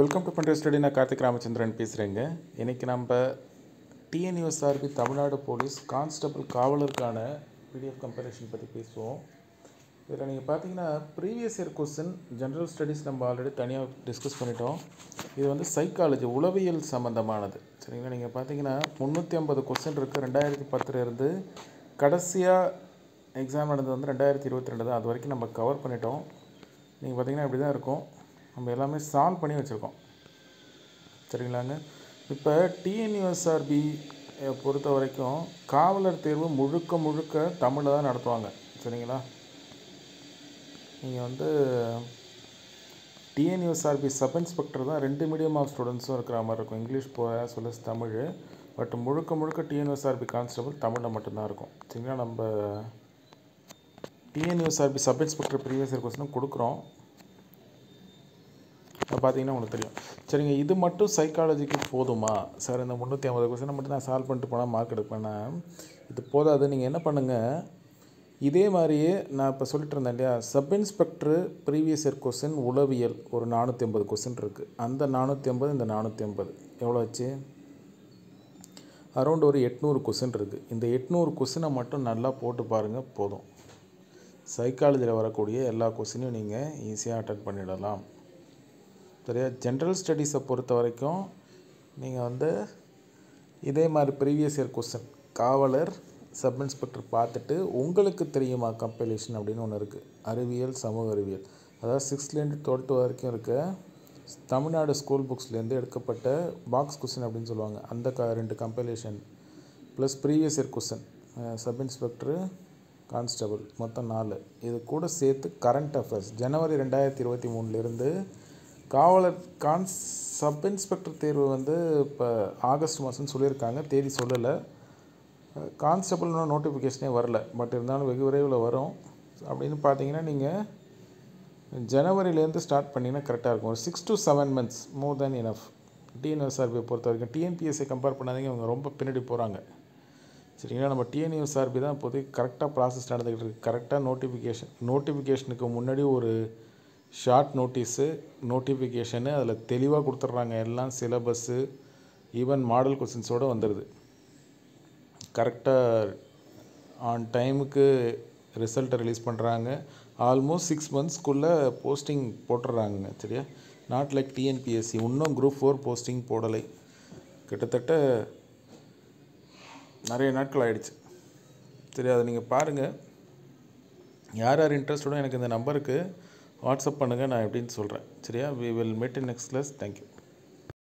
Welcome to Pendrive Study. I am Karthik Ramachandra and Peace Ringa. In this TNUSRB Tamil Nadu Police Constable Kavalarkana PDF comparison. If you look at the previous year question, general studies we already discussed. This is psychology, உளவியல் சம்பந்தமானது. சரிங்களா, நீங்க பாத்தீங்கன்னா 350 question இருக்கு 2010 ல இருந்து கடைசியா exam நடந்தது வந்து 2022 தான். அது வரைக்கும் நம்ம கவர் பண்ணிட்டோம். நீங்க பாத்தீங்கன்னா இப்படி தான் இருக்கும். நம்ம எல்லாமே சால்வ் பண்ணி வச்சிருக்கோம். சரிங்களாங்க, இப்போ TNUSRB பொறுத்த வரைக்கும் காவலர் தேர்வு முழுக்க தமிழ்ல தான் நடத்துவாங்க. சரிங்களா, இங்க வந்து TNUSRB சப் இன்ஸ்பெக்டர் தான் ரெண்டு மீடியம் ஆஃப் ஸ்டூடண்ட்ஸும் இருக்கிற மாதிரி இருக்கும். இங்கிலீஷ் போல தமிழ், பட் முழுக்க TNUSRB கான்ஸ்டபிள் தமிழில் மட்டும்தான் இருக்கும். சரிங்களா, நம்ம TNUSRB sub inspector previous year question கொடுக்குறோம். அதை பார்த்தீங்கன்னா உங்களுக்கு தெரியும். சரிங்க, இது மட்டும் சைக்காலஜிக்கு போதுமா சார்? இந்த 350 கொஸ்டினை மட்டும் நான் சால்வ் பண்ணிட்டு போனால் மார்க் எடுப்பேன்னா இது போதாது. நீங்கள் என்ன பண்ணுங்கள், இதே மாதிரியே நான் இப்போ சொல்லிட்டு இருந்தேன் இல்லையா, sub inspector previous year question உளவியல் ஒரு 450 கொஸ்டின் இருக்குது. அந்த 450 இந்த 450 எவ்வளோ ஆச்சு? அரௌண்ட் ஒரு 800 கொஸ்டின் இருக்குது. இந்த 800 கொஸ்டினை மட்டும் நல்லா போட்டு பாருங்கள் போதும். சைக்காலஜியில் வரக்கூடிய எல்லா கொஸ்டினையும் நீங்கள் ஈஸியாக அட்டன் பண்ணிடலாம். சரியா, ஜென்ரல் ஸ்டடீஸை பொறுத்த வரைக்கும் நீங்கள் வந்து இதே மாதிரி ப்ரீவியஸ் இயர் கொஸ்டின் காவலர் சப் இன்ஸ்பெக்டர் பார்த்துட்டு உங்களுக்கு தெரியுமா கம்பைலேஷன் அப்படின்னு ஒன்று இருக்குது. அறிவியல், சமூக அறிவியல், அதாவது 6th to 12th வரைக்கும் இருக்க தமிழ்நாடு ஸ்கூல் புக்ஸ்லேருந்து எடுக்கப்பட்ட பாக்ஸ் கொஸ்டின் அப்படின்னு சொல்லுவாங்க. அந்த 2 compilation plus previous year question sub inspector constable மொத்தம் 4. இது கூட சேர்த்து கரண்ட் அஃபேர்ஸ் ஜனவரி 2023 காவலர் சப் இன்ஸ்பெக்டர் தேர்வு வந்து இப்போ ஆகஸ்ட் மாதம்னு சொல்லியிருக்காங்க. தேதி சொல்லலை, கான்ஸ்டபிள்னு நோட்டிஃபிகேஷனே வரல, பட் இருந்தாலும் வெகு விரைவில் வரும். அப்படின்னு பார்த்தீங்கன்னா நீங்கள் ஜனவரிலேருந்து ஸ்டார்ட் பண்ணிங்கன்னா கரெக்டாக இருக்கும். ஒரு 6 to 7 months more than enough. TNUSRB பொறுத்த வரைக்கும் TNPSஐ கம்பேர் பண்ணாதீங்க, அவங்க ரொம்ப பின்னாடி போகிறாங்க. சரிங்களா, நம்ம TNUSRB தான் இப்போதைக்கு கரெக்டாக ப்ராசஸ் நடந்துக்கிட்டு இருக்குது. கரெக்டாக நோட்டிஃபிகேஷனுக்கு முன்னாடி ஒரு ஷார்ட் நோட்டீஸு, நோட்டிஃபிகேஷனு அதில் தெளிவாக கொடுத்துட்றாங்க. எல்லாம் சிலபஸ்ஸு ஈவன் மாடல் கொஸ்டின்ஸோடு வந்துடுது. கரெக்டாக ஆன் டைமுக்கு ரிசல்ட்டை ரிலீஸ் பண்ணுறாங்க. ஆல்மோஸ்ட் 6 monthsக்குள்ளே போஸ்டிங் போட்டுடுறாங்க. சரியா, நாட் லைக் TNPSC இன்னும் Group 4 போஸ்டிங் போடலை. கிட்டத்தட்ட நிறைய நாட்கள் ஆகிடுச்சு. சரி, அதை நீங்கள் பாருங்கள். யார் இன்ட்ரெஸ்டோட எனக்கு இந்த நம்பருக்கு வாட்ஸ்அப் பண்ணுங்கள், நான் எப்படின்னு சொல்கிறேன். சரியா, we will meet in next class. Thank you.